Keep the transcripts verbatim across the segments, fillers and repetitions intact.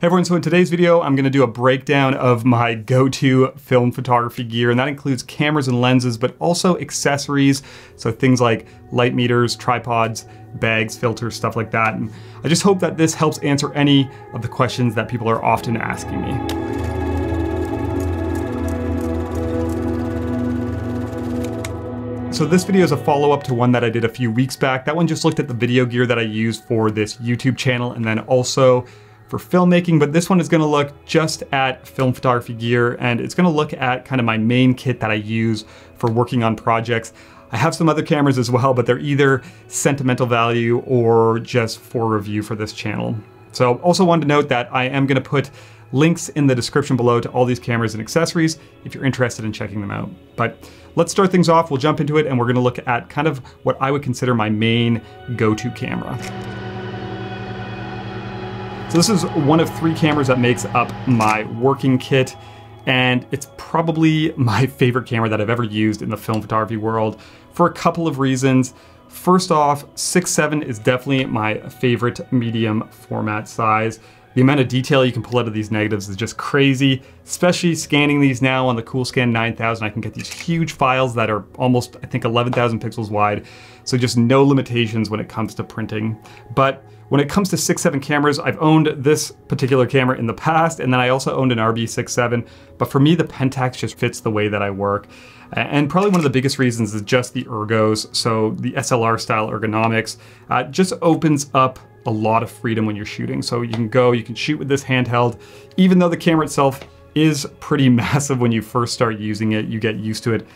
Hey everyone, so in today's video, I'm gonna do a breakdown of my go-to film photography gear, and that includes cameras and lenses, but also accessories. So things like light meters, tripods, bags, filters, stuff like that. And I just hope that this helps answer any of the questions that people are often asking me. So this video is a follow-up to one that I did a few weeks back. That one just looked at the video gear that I use for this YouTube channel and then also for filmmaking, but this one is gonna look just at film photography gear, and it's gonna look at kind of my main kit that I use for working on projects. I have some other cameras as well, but they're either sentimental value or just for review for this channel. So also wanted to note that I am gonna put links in the description below to all these cameras and accessories if you're interested in checking them out. But let's start things off, we'll jump into it, and we're gonna look at kind of what I would consider my main go-to camera. So this is one of three cameras that makes up my working kit, and it's probably my favorite camera that I've ever used in the film photography world for a couple of reasons. First off, six seven is definitely my favorite medium format size. The amount of detail you can pull out of these negatives is just crazy, especially scanning these now on the CoolScan nine thousand. I can get these huge files that are almost, I think, eleven thousand pixels wide. So just no limitations when it comes to printing. But when it comes to six seven cameras, I've owned this particular camera in the past, and then I also owned an R B six seven. But for me, the Pentax just fits the way that I work. And probably one of the biggest reasons is just the ergos. So the S L R style ergonomics uh, just opens up a lot of freedom when you're shooting. So you can go, you can shoot with this handheld, even though the camera itself is pretty massive when you first start using it, you get used to it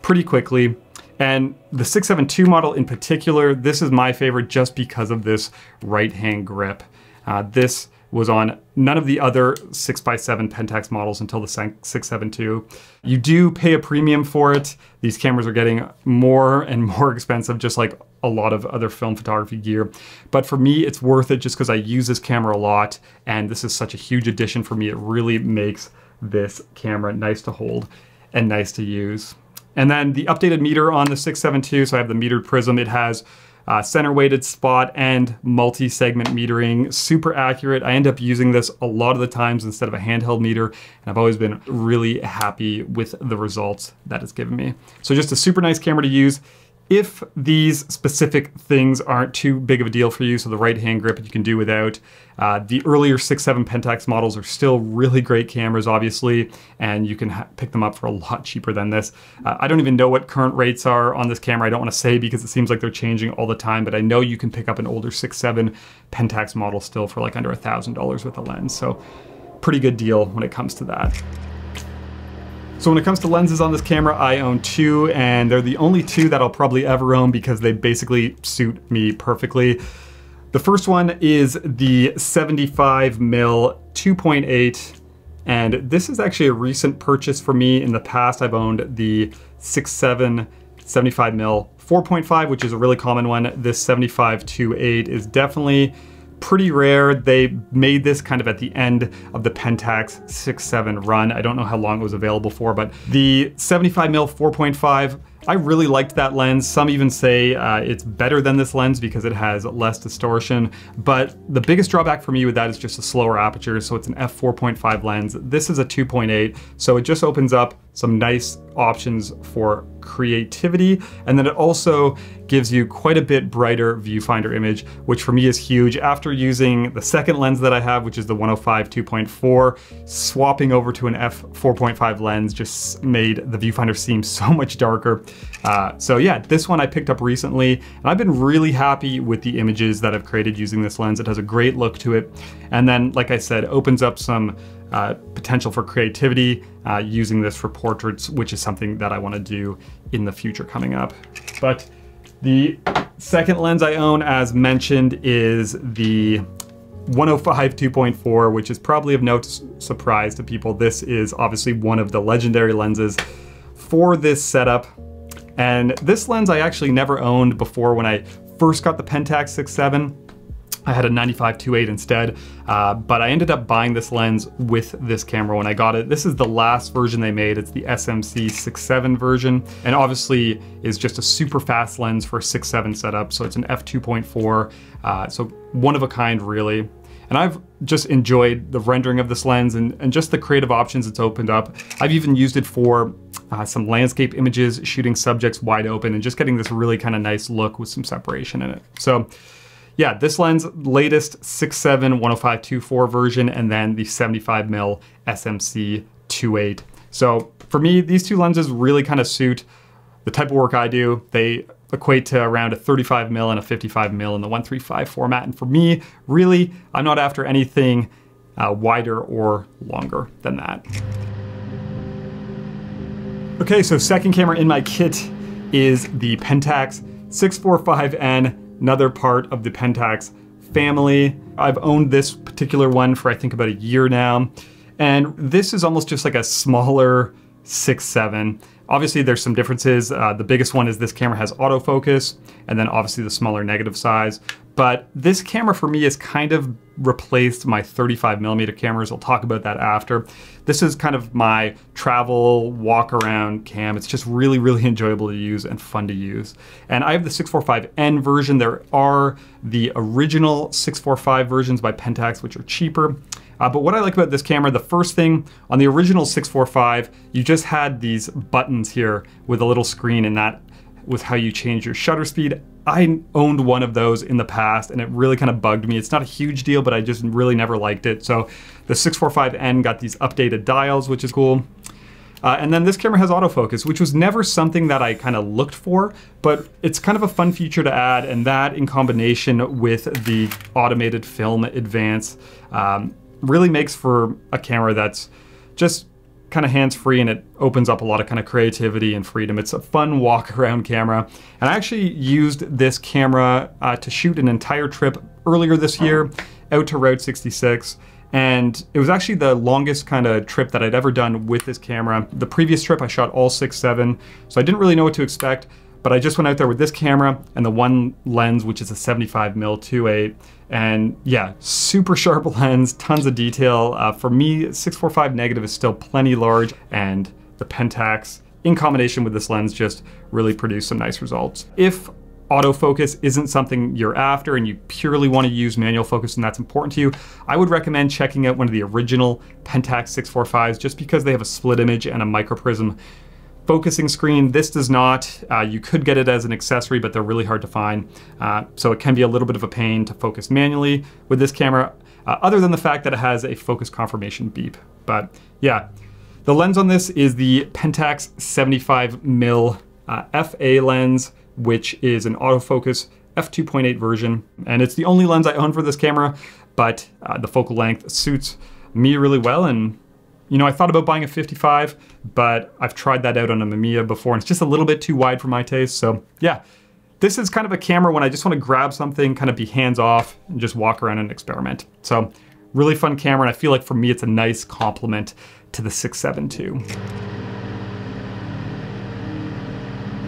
pretty quickly. And the six seven two model in particular, this is my favorite just because of this right hand grip. Uh, this was on none of the other six by seven Pentax models until the six seven two. You do pay a premium for it. These cameras are getting more and more expensive, just like a lot of other film photography gear. But for me, it's worth it just because I use this camera a lot, and this is such a huge addition for me. It really makes this camera nice to hold and nice to use. And then the updated meter on the six seven two, so I have the metered prism. It has Uh, center weighted spot and multi-segment metering, super accurate. I end up using this a lot of the times instead of a handheld meter, and I've always been really happy with the results that it's given me. So just a super nice camera to use if these specific things aren't too big of a deal for you. So the right hand grip you can do without. Uh, the earlier six seven Pentax models are still really great cameras, obviously, and you can pick them up for a lot cheaper than this. Uh, I don't even know what current rates are on this camera. I don't want to say because it seems like they're changing all the time, but I know you can pick up an older six seven Pentax model still for like under a thousand dollars with a lens. So pretty good deal when it comes to that. So when it comes to lenses on this camera, I own two, and they're the only two that I'll probably ever own because they basically suit me perfectly. The first one is the seventy-five millimeter two point eight, and this is actually a recent purchase for me. In the past, I've owned the six seven seventy-five millimeter four point five, which is a really common one. This seventy-five two point eight is definitely pretty rare. They made this kind of at the end of the Pentax six seven run. I don't know how long it was available for, but the seventy-five millimeter four point five, I really liked that lens. Some even say uh, it's better than this lens because it has less distortion. But the biggest drawback for me with that is just a slower aperture. So it's an f four point five lens. This is a two point eight. So it just opens up some nice options for creativity. And then it also gives you quite a bit brighter viewfinder image, which for me is huge. After using the second lens that I have, which is the one oh five two point four, swapping over to an f four point five lens just made the viewfinder seem so much darker. Uh, so yeah, this one I picked up recently, and I've been really happy with the images that I've created using this lens. It has a great look to it. And then, like I said, opens up some Uh, potential for creativity uh, using this for portraits, which is something that I want to do in the future coming up. But the second lens I own, as mentioned, is the one oh five two point four, which is probably of no surprise to people. This is obviously one of the legendary lenses for this setup. And this lens I actually never owned before. When I first got the Pentax six seven, I had a ninety-five two point eight instead, uh, but I ended up buying this lens with this camera when I got it. This is the last version they made. It's the S M C six seven version, and obviously is just a super fast lens for a six seven setup. So it's an f two point four, uh, so one of a kind really. And I've just enjoyed the rendering of this lens and, and just the creative options it's opened up. I've even used it for uh, some landscape images, shooting subjects wide open and just getting this really kind of nice look with some separation in it. So yeah, this lens, latest six seven one oh five two four version, and then the seventy-five millimeter S M C twenty-eight. So for me, these two lenses really kind of suit the type of work I do. They equate to around a thirty-five millimeter and a fifty-five millimeter in the one three five format. And for me, really, I'm not after anything uh, wider or longer than that. Okay, so second camera in my kit is the Pentax six forty-five N, another part of the Pentax family. I've owned this particular one for I think about a year now. And this is almost just like a smaller six seven. Obviously there's some differences. Uh, the biggest one is this camera has autofocus, and then obviously the smaller negative size. But this camera for me has kind of replaced my thirty-five millimeter cameras. I'll talk about that after. This is kind of my travel walk around cam. It's just really, really enjoyable to use and fun to use. And I have the six forty-five N version. There are the original six forty-five versions by Pentax, which are cheaper. Uh, but what I like about this camera, the first thing, on the original six forty-five, you just had these buttons here with a little screen, and that was how you change your shutter speed. I owned one of those in the past and it really kind of bugged me. It's not a huge deal, but I just really never liked it. So the six forty-five N got these updated dials, which is cool. Uh, and then this camera has autofocus, which was never something that I kind of looked for, but it's kind of a fun feature to add. And that in combination with the automated film advance, um, really makes for a camera that's just kind of hands-free, and it opens up a lot of kind of creativity and freedom. It's a fun walk around camera. And I actually used this camera uh, to shoot an entire trip earlier this year out to Route sixty-six. And it was actually the longest kind of trip that I'd ever done with this camera. The previous trip I shot all six seven, so I didn't really know what to expect, but I just went out there with this camera and the one lens, which is a seventy-five millimeter twenty-eight. And yeah, super sharp lens, tons of detail. Uh, for me, six forty-five negative is still plenty large, and the Pentax in combination with this lens just really produced some nice results. If autofocus isn't something you're after and you purely want to use manual focus and that's important to you, I would recommend checking out one of the original Pentax six forty-fives just because they have a split image and a microprism focusing screen. This does not. Uh, you could get it as an accessory, but they're really hard to find. Uh, so it can be a little bit of a pain to focus manually with this camera, uh, other than the fact that it has a focus confirmation beep. But yeah, the lens on this is the Pentax seventy-five millimeter uh, F A lens, which is an autofocus F two point eight version. And it's the only lens I own for this camera, but uh, the focal length suits me really well. And you know, I thought about buying a fifty-five, but I've tried that out on a Mamiya before, and it's just a little bit too wide for my taste. So yeah, this is kind of a camera when I just want to grab something, kind of be hands-off, and just walk around and experiment. So really fun camera, and I feel like for me, it's a nice complement to the six seven two.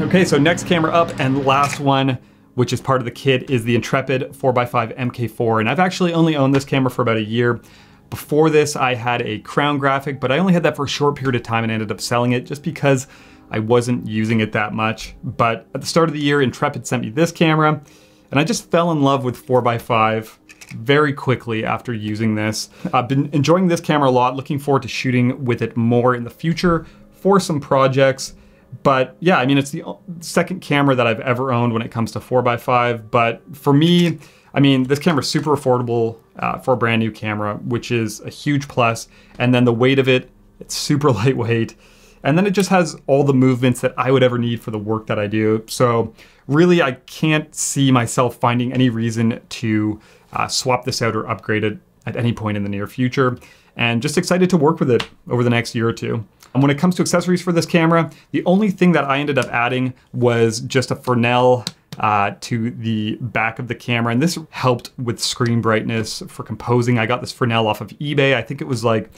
Okay, so next camera up and last one, which is part of the kit, is the Intrepid four by five M K four. And I've actually only owned this camera for about a year. Before this, I had a Crown Graphic, but I only had that for a short period of time and ended up selling it just because I wasn't using it that much. But at the start of the year, Intrepid sent me this camera, and I just fell in love with four by five very quickly after using this. I've been enjoying this camera a lot, looking forward to shooting with it more in the future for some projects. But yeah, I mean, it's the second camera that I've ever owned when it comes to four by five, but for me, I mean, this camera is super affordable uh, for a brand new camera, which is a huge plus. And then the weight of it, it's super lightweight. And then it just has all the movements that I would ever need for the work that I do. So really, I can't see myself finding any reason to uh, swap this out or upgrade it at any point in the near future. And just excited to work with it over the next year or two. And when it comes to accessories for this camera, the only thing that I ended up adding was just a Fresnel Uh, to the back of the camera. And this helped with screen brightness for composing. I got this Fresnel off of eBay. I think it was like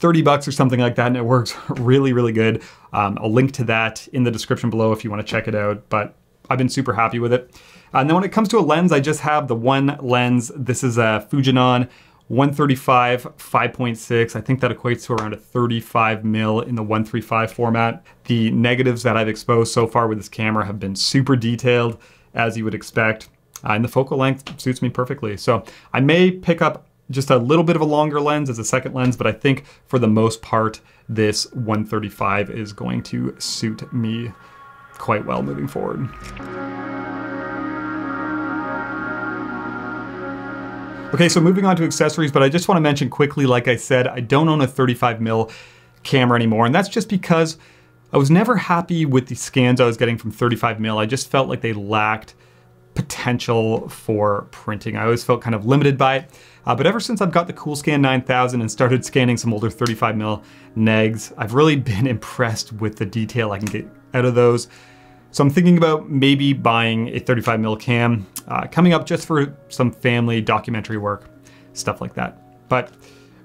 thirty bucks or something like that. And it works really, really good. Um, I'll link to that in the description below if you want to check it out, but I've been super happy with it. And then when it comes to a lens, I just have the one lens. This is a Fujinon one thirty-five five point six. I think that equates to around a thirty-five mil in the one three five format. The negatives that I've exposed so far with this camera have been super detailed, as you would expect, uh, and the focal length suits me perfectly. So I may pick up just a little bit of a longer lens as a second lens, but I think for the most part, this one thirty-five is going to suit me quite well moving forward. Okay, so moving on to accessories, but I just want to mention quickly, like I said, I don't own a thirty-five mil camera anymore, and that's just because I was never happy with the scans I was getting from thirty-five mil. I just felt like they lacked potential for printing. I always felt kind of limited by it. Uh, but ever since I've got the CoolScan nine thousand and started scanning some older thirty-five mil negs, I've really been impressed with the detail I can get out of those. So I'm thinking about maybe buying a thirty-five mil cam uh, coming up just for some family documentary work, stuff like that. But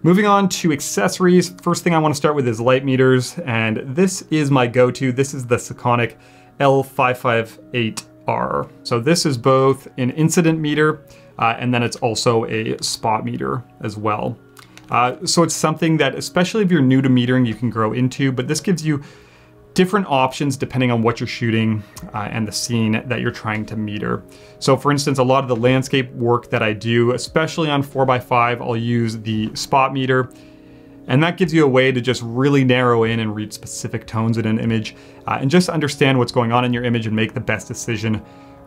moving on to accessories, first thing I want to start with is light meters, and this is my go-to. This is the Sekonic L five fifty-eight R. So this is both an incident meter uh, and then it's also a spot meter as well. Uh, so it's something that, especially if you're new to metering, you can grow into, but this gives you different options depending on what you're shooting uh, and the scene that you're trying to meter. So for instance, a lot of the landscape work that I do, especially on four by five, I'll use the spot meter. And that gives you a way to just really narrow in and read specific tones in an image uh, and just understand what's going on in your image and make the best decision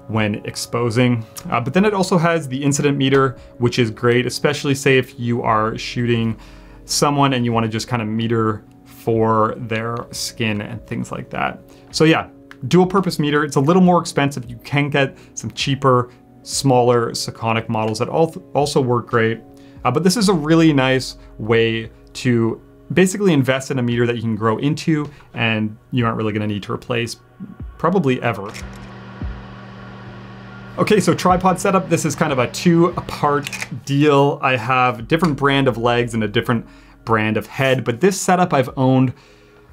when exposing. Uh, but then it also has the incident meter, which is great, especially say if you are shooting someone and you want to just kind of meter for their skin and things like that. So yeah, dual purpose meter. It's a little more expensive. You can get some cheaper, smaller Sekonic models that also work great. Uh, but this is a really nice way to basically invest in a meter that you can grow into and you aren't really gonna need to replace probably ever. Okay, so tripod setup. This is kind of a two-part deal. I have different brand of legs and a different brand of head, but this setup I've owned,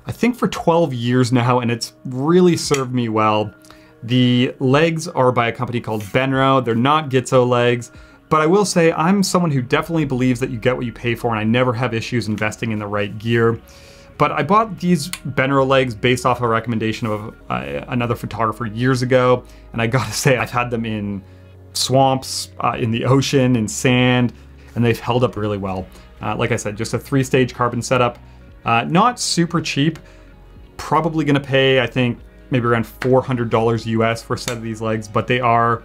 I think, for twelve years now, and it's really served me well. The legs are by a company called Benro. They're not Gitzo legs, but I will say I'm someone who definitely believes that you get what you pay for, and I never have issues investing in the right gear. But I bought these Benro legs based off a recommendation of uh, another photographer years ago, and I gotta say I've had them in swamps, uh, in the ocean, in sand, and they've held up really well. Uh, like I said, just a three-stage carbon setup, uh, not super cheap. Probably gonna pay, I think, maybe around four hundred dollars U S for a set of these legs, but they are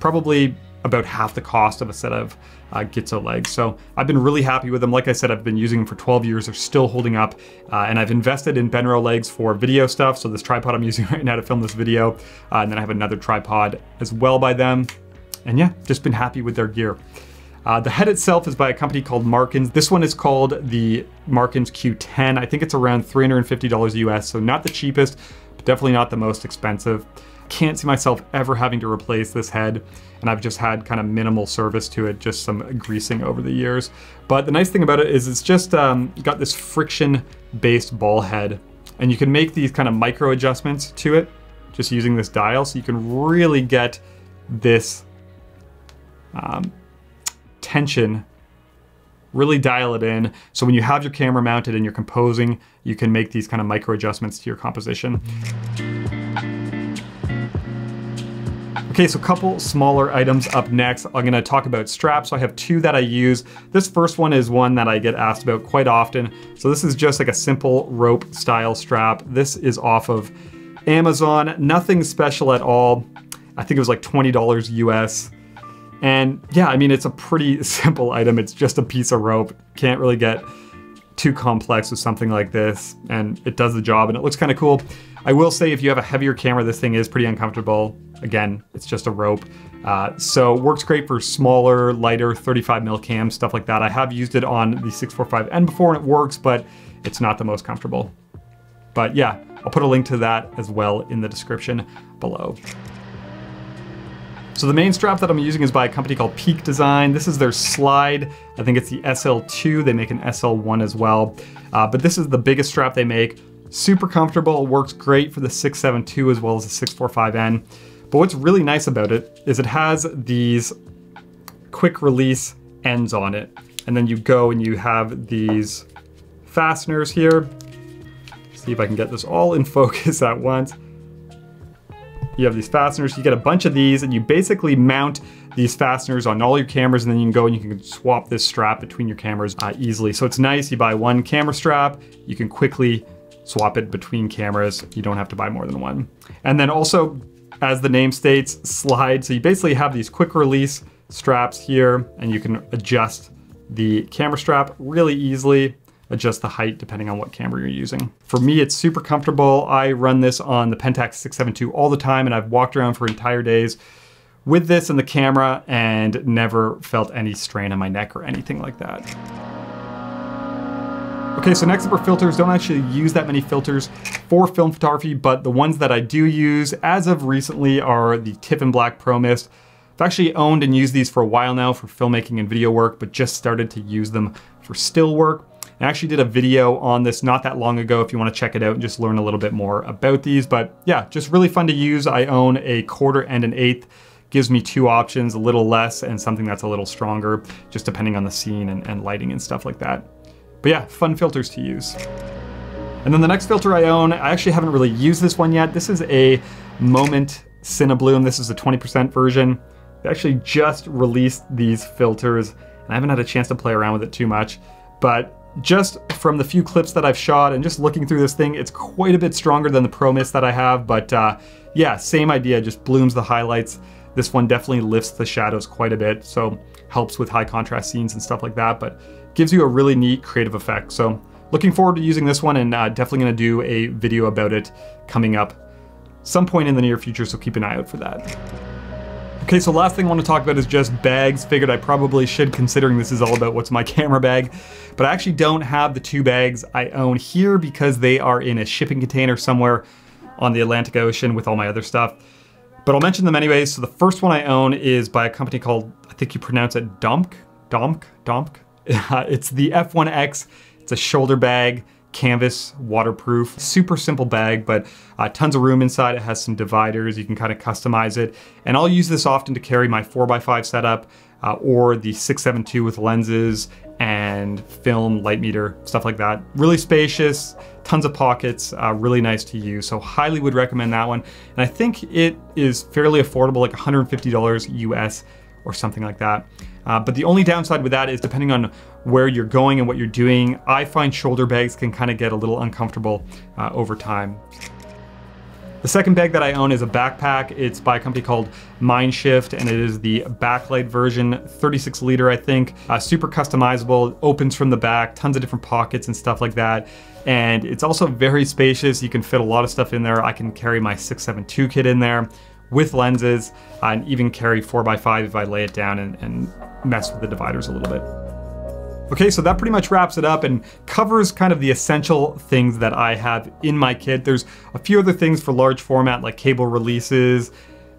probably about half the cost of a set of uh, Gitzo legs. So I've been really happy with them. Like I said, I've been using them for twelve years. They're still holding up. Uh, and I've invested in Benro legs for video stuff. So this tripod I'm using right now to film this video, uh, and then I have another tripod as well by them. And yeah, just been happy with their gear. Uh, the head itself is by a company called Markins. This one is called the Markins Q ten. I think it's around three hundred fifty dollars U S, so not the cheapest, but definitely not the most expensive. Can't see myself ever having to replace this head, and I've just had kind of minimal service to it, just some greasing over the years. But the nice thing about it is it's just um, got this friction-based ball head, and you can make these kind of micro adjustments to it just using this dial, so you can really get this um, tension, really dial it in. So when you have your camera mounted and you're composing, you can make these kind of micro adjustments to your composition. Okay, so a couple smaller items up next. I'm gonna talk about straps. So I have two that I use. This first one is one that I get asked about quite often. So this is just like a simple rope style strap. This is off of Amazon, nothing special at all. I think it was like twenty dollars U S. And yeah, I mean, it's a pretty simple item. It's just a piece of rope. Can't really get too complex with something like this. And it does the job and it looks kind of cool. I will say if you have a heavier camera, this thing is pretty uncomfortable. Again, it's just a rope. Uh, so works great for smaller, lighter thirty-five mil cams, stuff like that. I have used it on the six forty-five N before and it works, but it's not the most comfortable. But yeah, I'll put a link to that as well in the description below. So the main strap that I'm using is by a company called Peak Design. This is their slide. I think it's the S L two. They make an S L one as well. Uh, but this is the biggest strap they make. Super comfortable. It works great for the six seventy-two as well as the six forty-five N. But what's really nice about it is it has these quick release ends on it. And then you go and you have these fasteners here. See if I can get this all in focus at once. you have these fasteners. You get a bunch of these and you basically mount these fasteners on all your cameras, and then you can go and you can swap this strap between your cameras uh, easily. So it's nice, you buy one camera strap, you can quickly swap it between cameras. You don't have to buy more than one. And then also, as the name states, slide. So you basically have these quick release straps here, and you can adjust the camera strap really easily, adjust the height depending on what camera you're using. For me, it's super comfortable. I run this on the Pentax six seventy-two all the time, and I've walked around for entire days with this and the camera and never felt any strain on my neck or anything like that. Okay, so next up are filters. Don't actually use that many filters for film photography, but the ones that I do use as of recently are the Tiffin Black Pro Mist. I've actually owned and used these for a while now for filmmaking and video work, but just started to use them for still work. I actually did a video on this not that long ago if you want to check it out and just learn a little bit more about these. But yeah, just really fun to use. I own a quarter and an eighth. Gives me two options, a little less and something that's a little stronger, just depending on the scene and, and lighting and stuff like that. But yeah, fun filters to use. And then the next filter I own, I actually haven't really used this one yet. This is a Moment Cinebloom. This is the twenty percent version. They actually just released these filters and I haven't had a chance to play around with it too much, but just from the few clips that I've shot and just looking through this thing, it's quite a bit stronger than the Pro Mist that I have, but uh, yeah, same idea, just blooms the highlights. This one definitely lifts the shadows quite a bit, so helps with high contrast scenes and stuff like that, but gives you a really neat creative effect. So looking forward to using this one, and uh, definitely gonna do a video about it coming up some point in the near future, so keep an eye out for that. Okay, so last thing I want to talk about is just bags. Figured I probably should, considering this is all about what's my camera bag, but I actually don't have the two bags I own here because they are in a shipping container somewhere on the Atlantic Ocean with all my other stuff. But I'll mention them anyways. So the first one I own is by a company called, I think you pronounce it Domke, Domke, Domke. It's the F one X. It's a shoulder bag, canvas, waterproof, super simple bag, but uh, tons of room inside. It has some dividers. You can kind of customize it. And I'll use this often to carry my four by five setup uh, or the six seventy-two with lenses and film, light meter, stuff like that. Really spacious, tons of pockets, uh, really nice to use. So highly would recommend that one. And I think it is fairly affordable, like one hundred fifty dollars U S or something like that. Uh, but the only downside with that is depending on where you're going and what you're doing, I find shoulder bags can kind of get a little uncomfortable uh, over time. The second bag that I own is a backpack. It's by a company called Mindshift, and it is the Backlight version, thirty-six liter, I think. Uh, super customizable, opens from the back, tons of different pockets and stuff like that. And it's also very spacious. You can fit a lot of stuff in there. I can carry my six seventy-two kit in there with lenses, uh, and even carry four by five if I lay it down and, and mess with the dividers a little bit. Okay, so that pretty much wraps it up and covers kind of the essential things that I have in my kit. There's a few other things for large format, like cable releases,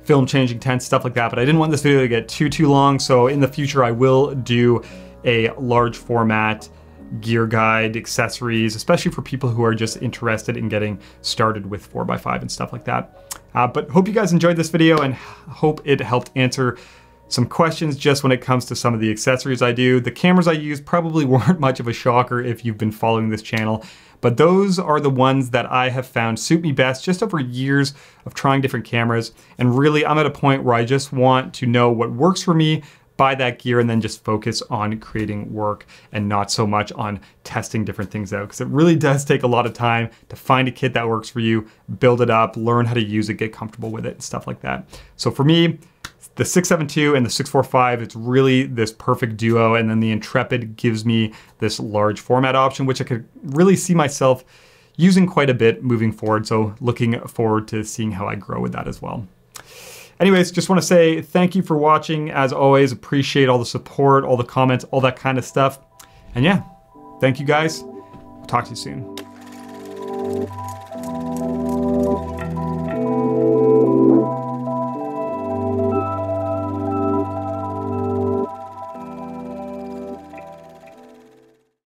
film changing tents, stuff like that, but I didn't want this video to get too, too long. So in the future, I will do a large format gear guide, accessories, especially for people who are just interested in getting started with four by five and stuff like that. Uh, but hope you guys enjoyed this video and hope it helped answer some questions just when it comes to some of the accessories I do. The cameras I use probably weren't much of a shocker if you've been following this channel, but those are the ones that I have found suit me best just over years of trying different cameras. And really, I'm at a point where I just want to know what works for me, buy that gear, and then just focus on creating work and not so much on testing different things out, because it really does take a lot of time to find a kit that works for you, build it up, learn how to use it, get comfortable with it and stuff like that. So for me, the six seventy-two and the six forty-five, it's really this perfect duo. And then the Intrepid gives me this large format option, which I could really see myself using quite a bit moving forward. So looking forward to seeing how I grow with that as well. Anyways, just want to say thank you for watching. As always, appreciate all the support, all the comments, all that kind of stuff. And yeah, thank you guys. Talk to you soon.